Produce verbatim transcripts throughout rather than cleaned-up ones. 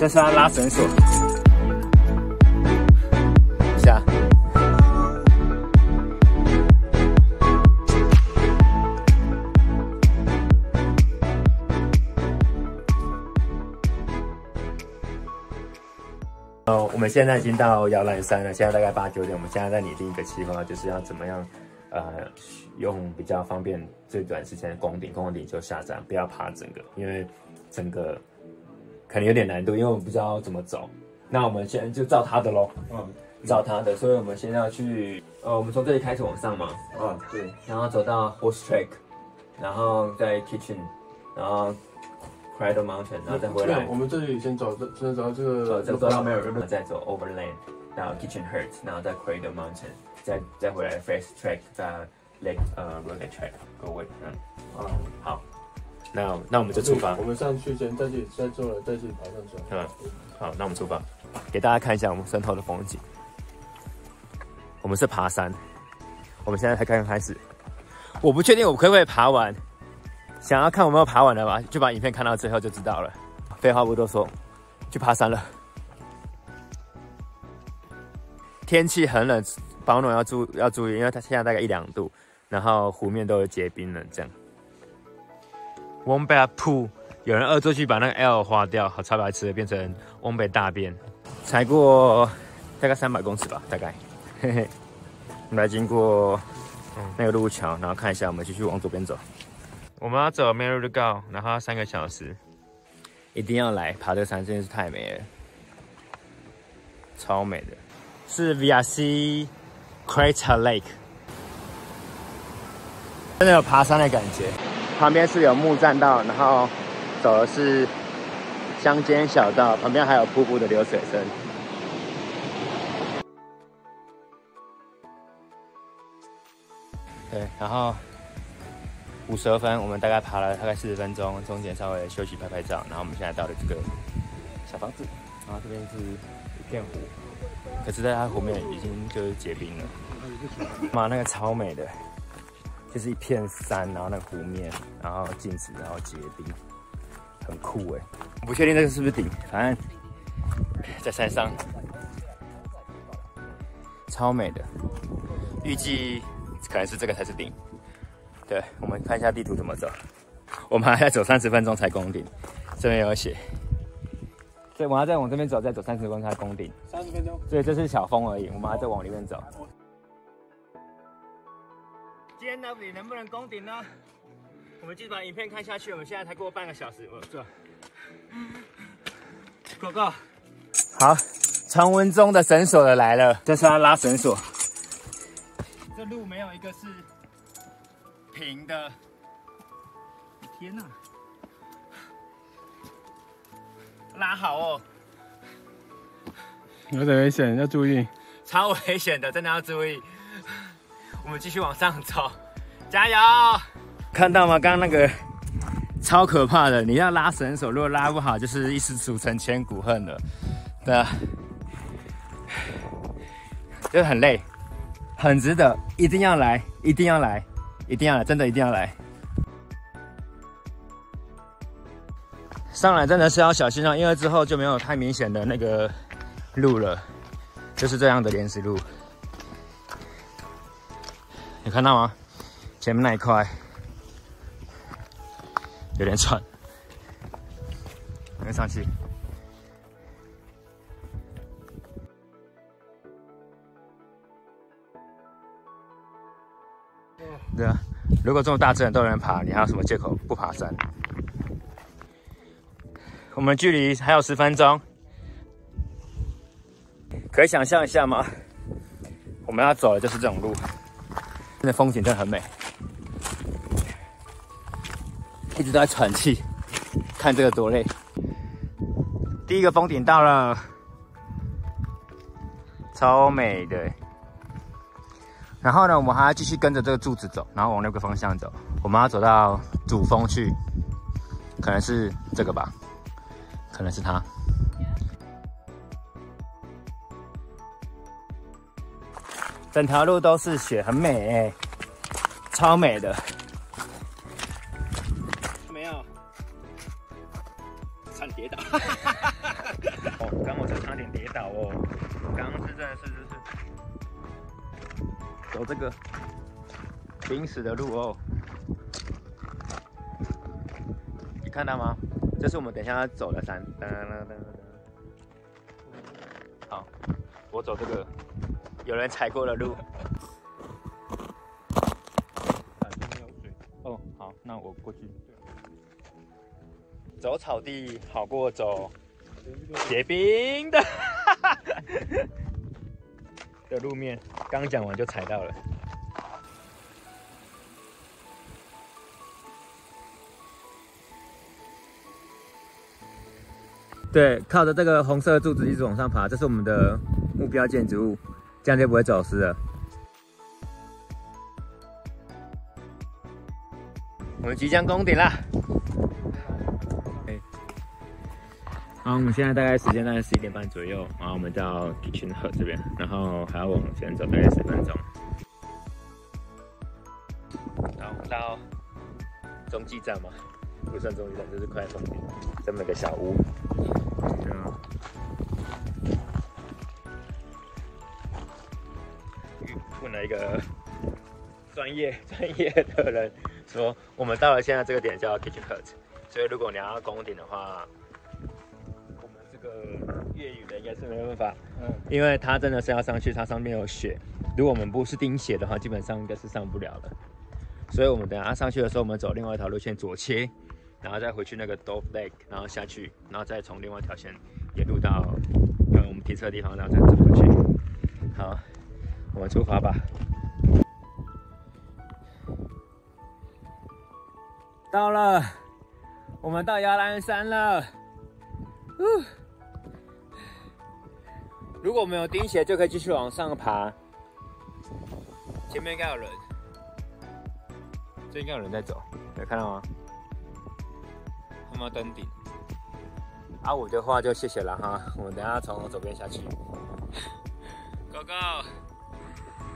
这是他拉绳索。下。呃，我们现在已经到摇篮山了，现在大概八九点，我们现在在拟定一个计划，就是要怎么样。 呃，用比较方便、最短时间的攻顶，攻顶就下山，不要爬整个，因为整个可能有点难度，因为我们不知道怎么走。那我们现在就照他的咯，嗯，照他的，所以我们先要去，呃，我们从这里开始往上嘛，嗯，对，然后走到 Host Track， 然后再 Kitchen， 然后 Cradle Mountain， 然后再回来。我们这里先走，先走到这个，走到没有人，再走 Overland， 然后 Kitchen Hut， 然后再 Cradle Mountain。 再再回来 ，Face Track， 再 Lake 呃 Road Track， 各位，嗯，啊，好，那那我们就出发。我们上去先再去再做了，再去爬上去。嗯，好，那我们出发，给大家看一下我们山头的风景。我们是爬山，我们现在才刚刚开始。我不确定我可不可以爬完，想要看我们要爬完了吧，就把影片看到最后就知道了。废话不多说，去爬山了。天气很冷。 保暖要注要注意，因为它现在大概一两度，然后湖面都有结冰了，这样。Wombat poo， 有人恶作剧把那个 L 划掉，好超白痴的，变成 Wombat 大便。才过大概三百公尺吧，大概。嘿嘿，我们来经过那个路桥，然后看一下，我们继续往左边走。我们要走 Main Road Go， 然后要三个小时，一定要来爬这山，真的是太美了，超美的，是 V I A C。 Crater Lake， 真的有爬山的感觉。旁边是有木栈道，然后走的是乡间小道，旁边还有瀑布的流水声。对，然后五十分，我们大概爬了大概四十分钟，中间稍微休息拍拍照，然后我们现在到了这个小房子，然后这边是一片湖。 可是，在它湖面已经就是结冰了。妈，那个超美的，就是一片山，然后那个湖面，然后静止，然后结冰，很酷哎！我不确定这个是不是顶，反正在山上，超美的。预计可能是这个才是顶。对，我们看一下地图怎么走。我们还要走三十分钟才攻顶，这边有写。 对，我们要再往这边走，再走三十分钟才攻顶。三十分钟。对，这是小峰而已，我们要再往里面走。今天到底能不能攻顶呢？我们继续把影片看下去。我们现在才过半个小时，我坐。Go go。好，传闻中的绳索的来了，这是他拉绳索。这路没有一个是平的。天哪！ 拉好哦，有点危险，要注意。超危险的，真的要注意。我们继续往上走，加油！看到吗？刚刚那个超可怕的，你要拉绳索，如果拉不好，就是一失足成千古恨了。对啊，就是很累，很值得，一定要来，一定要来，一定要来，真的一定要来。 上来真的是要小心啊，因为之后就没有太明显的那个路了，就是这样的岩石路。你看到吗？前面那一块有点喘，跟上去。对啊，如果这么大自然都能爬，你还有什么借口不爬山？ 我们距离还有十分钟，可以想象一下吗？我们要走的就是这种路，那风景真的很美。一直都在喘气，看这个多累。第一个峰顶到了，超美的。然后呢，我们还要继续跟着这个柱子走，然后往那个方向走。我们要走到主峰去，可能是这个吧。 可能是他。整条路都是雪，很美、欸，超美的。没有，差点跌倒。刚我才差点跌倒哦。刚刚是在是是是，走这个临时的路哦。你看到吗？这是我们等一下要走的山。噔噔噔噔。好，我走这个有人踩过的路。 那我过去。走草地好过走结冰的的路面，刚讲完就踩到了。对，靠着这个红色的柱子一直往上爬，这是我们的目标建筑物，这样就不会走失了。 我们即将攻顶啦！哎，好，我们现在大概时间大概十一点半左右，然后我们到 Kitchen Hut 这边，然后还要往前走大概十分钟。然后到中继站嘛，不算中继站，就是快峰顶这么个小屋。问了一个专业专业的人。 说我们到了现在这个点叫 Kitchen Hut， 所以如果你要攻顶的话，我们这个粤语的应该是没办法，嗯，因为它真的是要上去，它上面有雪，如果我们不是钉鞋的话，基本上应该是上不了了。所以我们等下上去的时候，我们走另外一条路线左切，然后再回去那个 Dove Lake， 然后下去，然后再从另外一条线沿路到呃我们停车的地方，然后再走回去。好，我们出发吧。 到了，我们到摇篮山了。如果没有钉鞋，就可以继续往上爬。前面应该有人，这应该有人在走，有看到吗？他们要登顶。啊，我的话就谢谢了哈。我们等下从左边下去。狗狗，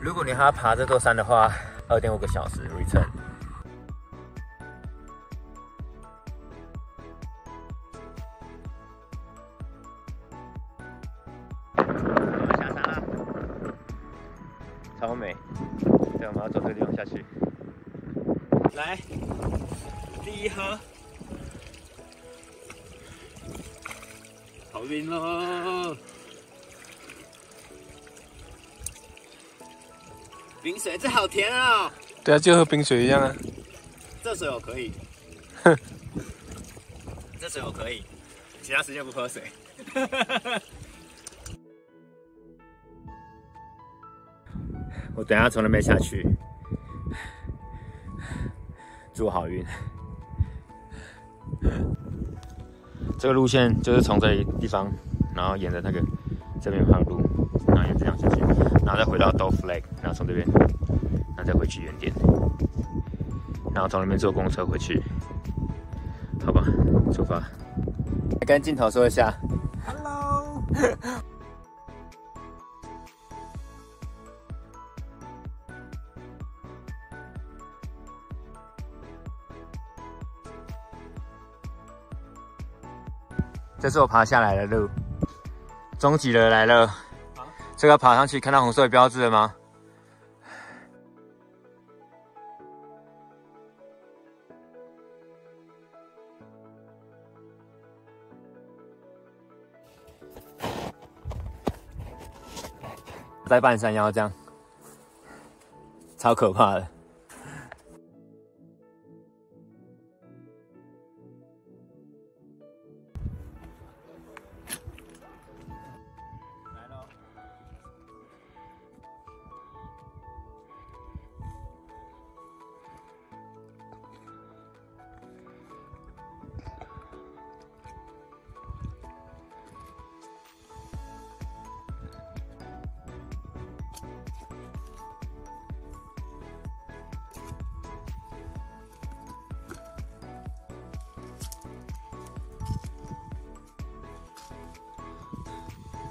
如果你还要爬这座山的话， 二点五 个小时 return。 超美，对，我们要走这个地方下去。来，第一盒，好晕哦！冰水，这好甜哦！对啊，就和冰水一样啊。这水我可以，哼这水我可以，其他时间不喝水。我等下从那边下去，祝我好运。这个路线就是从这里地方，然后沿着那个这边放路，然后沿这样下去，然后再回到 Dove Lake， 然后从这边，然后再回去原点，然后从那边坐公车回去，好吧，出发。跟镜头说一下 ，Hello 。 这是我爬下来的路，终极的来了。啊、这个爬上去看到红色的标志了吗？在半山腰这样，超可怕的。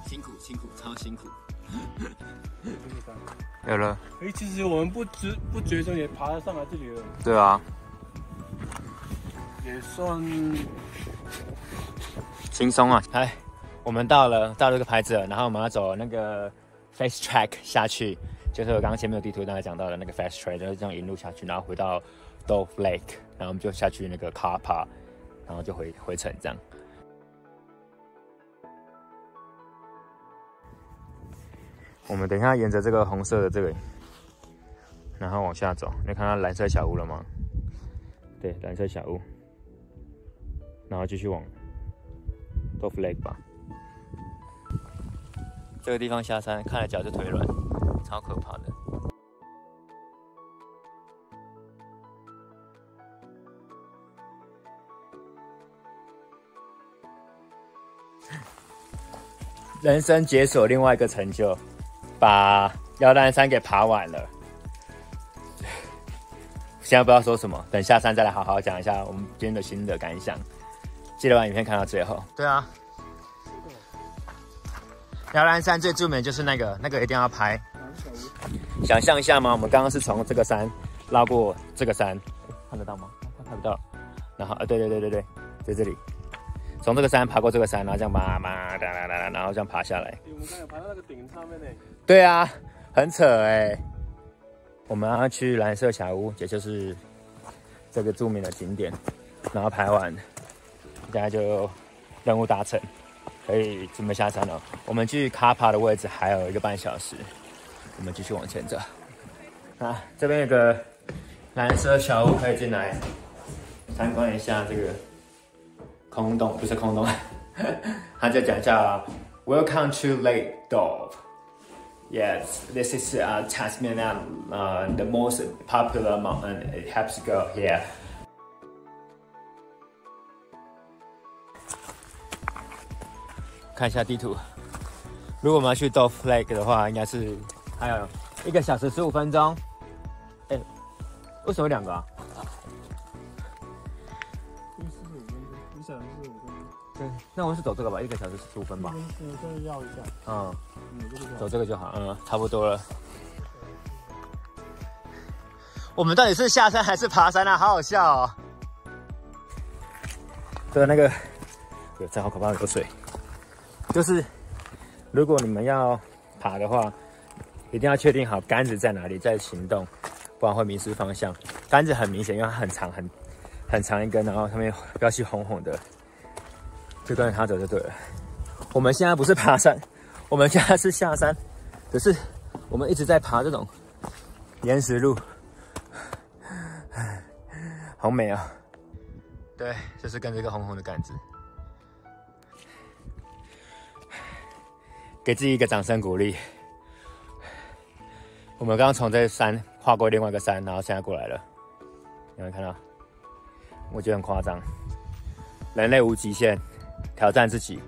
辛苦辛苦，超辛苦。有了。哎、欸，其实我们不知不觉中也爬上来这里了。对啊。也算轻松啊！哎，我们到了到了这个牌子了，然后我们要走那个 Face Track 下去，就是我刚刚前面有地图大家讲到的那个 Face Track， 就是这样一路下去，然后回到 Dove Lake， 然后我们就下去那个 Car Park， 然后就回回程这样。我们等一下沿着这个红色的这个，然后往下走，你看到蓝色小屋了吗？对，蓝色小屋，然后继续往 Dove Lake 吧。这个地方下山，看了脚就腿软，超可怕的。人生解锁另外一个成就，把摇篮山给爬完了。现在不知道说什么，等下山再来好好讲一下我们今天的心得感想。记得把影片看到最后。对啊。摇篮山最著名就是那个，那个一定要拍。想象一下吗？我们刚刚是从这个山绕过这个山，看得到吗？看不到。然后，呃、啊，对对对对对，在这里，从这个山爬过这个山，然后这样爬，爬，哒哒哒哒，然后这样爬下来。我们刚才爬到那个顶上面呢。对啊，很扯哎、欸。我们要去蓝色小屋，也就是这个著名的景点，然后拍完，大家就任务达成。可以准备下山了。我们去卡帕的位置还有一个半小时，我们继续往前走。啊，这边有个蓝色小屋，可以进来参观一下这个空洞，不是空洞。他就讲一下 ，Welcome to Lake Dove. Yes, this is uh Tasmania, uh the most popular mountain. It helps go here. 看一下地图，如果我们要去 Dove Lake 的话，应该是还有一个小时十五分钟。哎、欸，为什么有两个啊？一十五分钟，一小时十五分钟。对，那我们是走这个吧，一个小时十五分吧。你这个要一下。嗯，走这个就好。嗯，差不多了。我们到底是下山还是爬山啊？好好笑哦。对，那个，对，这好可怕，有水。就是，如果你们要爬的话，一定要确定好杆子在哪里，再行动，不然会迷失方向。杆子很明显，因为它很长，很很长一根，然后上面标记红红的，就跟着它走就对了。我们现在不是爬山，我们现在是下山，可是我们一直在爬这种岩石路，好美啊！对，就是跟着一个红红的杆子。给自己一个掌声鼓励。我们刚刚从这山跨过另外一个山，然后现在过来了，有没有看到？我觉得很夸张。人类无极限，挑战自己，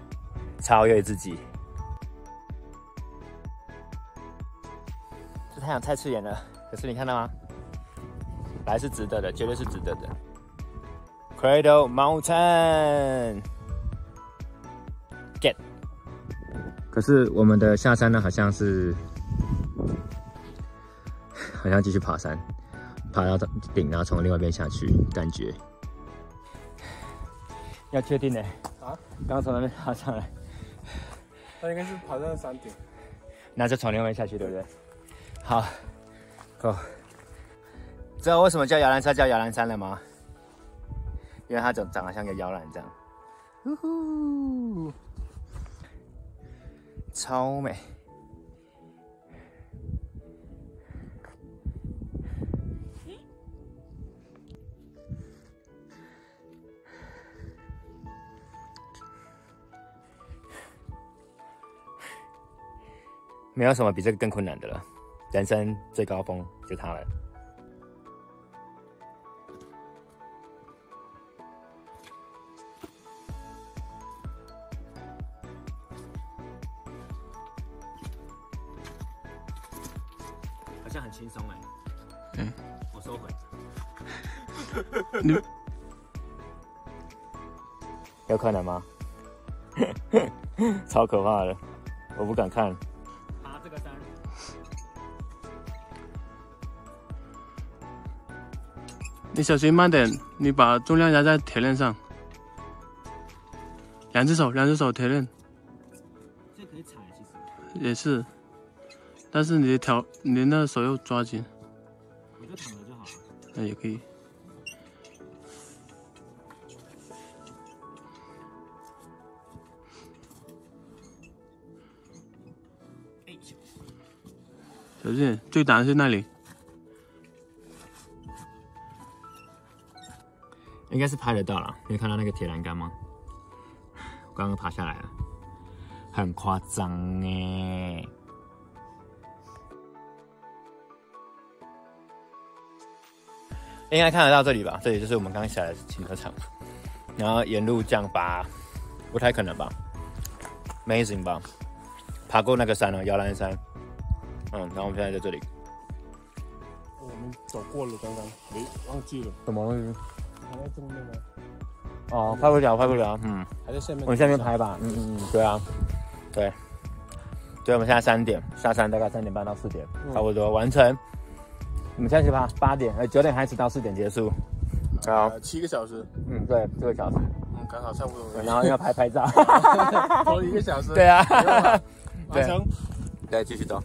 超越自己。这太阳太刺眼了，可是你看到吗？来是值得的，绝对是值得的。Cradle Mountain。Get。可是我们的下山呢，好像是，好像继续爬山，爬到顶，然后从另外一边下去，感觉要确定呢、欸。啊，刚从那边爬上来，那应该是爬到山顶，那就从另外一边下去，对不对？好，够。知道为什么叫摇篮山叫摇篮山了吗？因为它长长得像个摇篮这样。呜呼！超美！没有什么比这个更困难的了，人生最高峰就它了。很轻松哎，嗯，我收回。有可能吗？超可怕的，我不敢看。爬这个山。你小心慢点，你把重量压在铁链上。两只手，两只手铁链。也是，但是你的条，你的那个手要抓紧。我就躺着就好了。那也可以。小心，最难是那里。 应该是拍得到了，你有看到那个铁栏杆吗？我刚刚爬下来了，很夸张哎！应该看得到这里吧？这里就是我们刚刚下来的停车场，然后沿路这样爬，不太可能吧 ？Amazing 吧？爬过那个山了，摇篮山。嗯，然后我们现在在这里。我们走过了，刚刚没忘记了。怎么了？ 还在正面吗？哦，拍不了，拍不了，嗯，还在下面。往下面拍吧，嗯嗯嗯，对啊，对，对，我们现在三点下山，大概三点半到四点，嗯、差不多完成。我们现在爬八点，呃，九点开始到四点结束，好、呃，七个小时，嗯，对，七个小时，嗯，刚好差不多。然后要拍拍照，头一个小时，对啊，完成，对，继续走。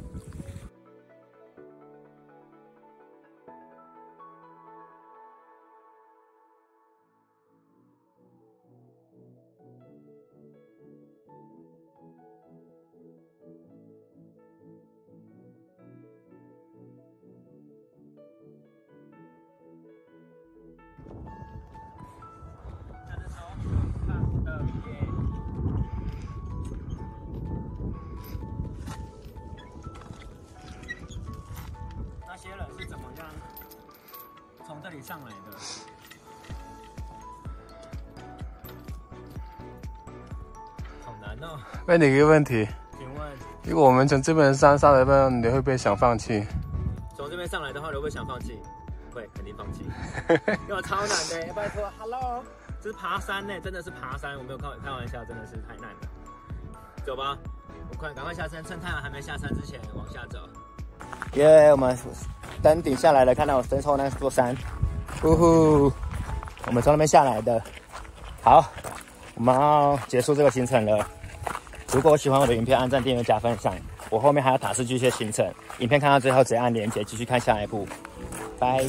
从这里上来的，好难哦。问你一个问题，请问，如果我们从这边山上来的话，你会不会想放弃？从这边上来的话，你会不会想放弃？会，肯定放弃。因为超难的，拜托 ，Hello， 这是爬山呢，真的是爬山，我没有开开玩笑，真的是太难了。走吧，我快赶快下山，趁太阳还没下山之前往下走。耶， yeah, 我们。 登顶下来了，看到我身后那座山，呜呼！我们从那边下来的。好，我们要结束这个行程了。如果喜欢我的影片，按赞、订阅、加分享。我后面还要塔斯巨蟹行程，影片看到最后直接按连结，继续看下一步。拜。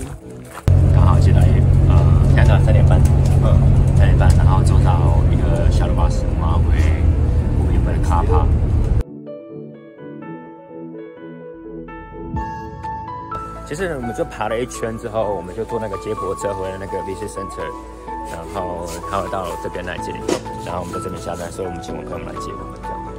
刚好接到一呃，现在三点半，呃，三点半，然后走到一个小路巴士，我们要回我们原本的卡帕。 其实我们就爬了一圈之后，我们就坐那个接驳车回了那个 V C Center， 然后还有到这边来接，然后我们在这边下站，所以我们请我朋友们来接我们这样。